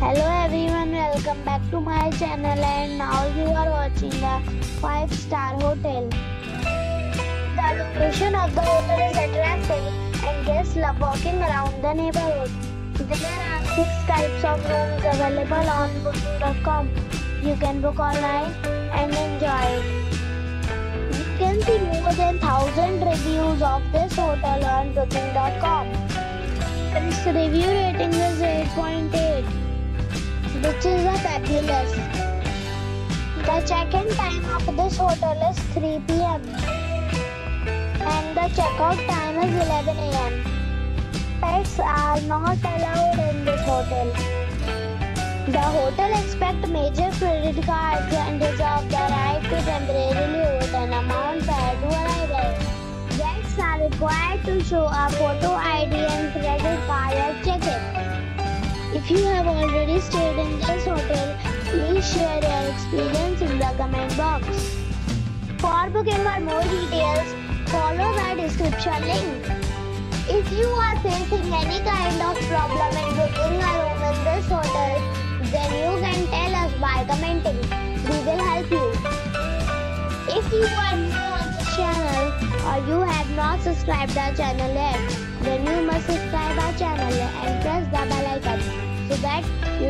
Hello everyone, welcome back to my channel, and now you are watching a 5-star hotel. The location of the hotel is attractive and guests love walking around the neighborhood. There are 6 types of rooms available on booking.com. You can book online and enjoy it. You can see more than 1,000 reviews of this hotel on booking.com. Its review rating is 8.8, which is a fabulous. The check-in time of this hotel is 3 p.m. and the check-out time is 11 a.m. Pets are not allowed in this hotel. The hotel accepts major credit cards and reserves the right to temporarily hold an amount prior to arrival. Guests are required to show a photo ID and credit card at check-in. If you have already stayed in this hotel, please share your experience in the comment box. For booking or more details, follow the description link. If you are facing any kind of problem in booking a room in this hotel, then you can tell us by commenting. We will help you. If you are new on this channel or you have not subscribed our channel yet, then you must subscribe our channel and press the bell icon so that you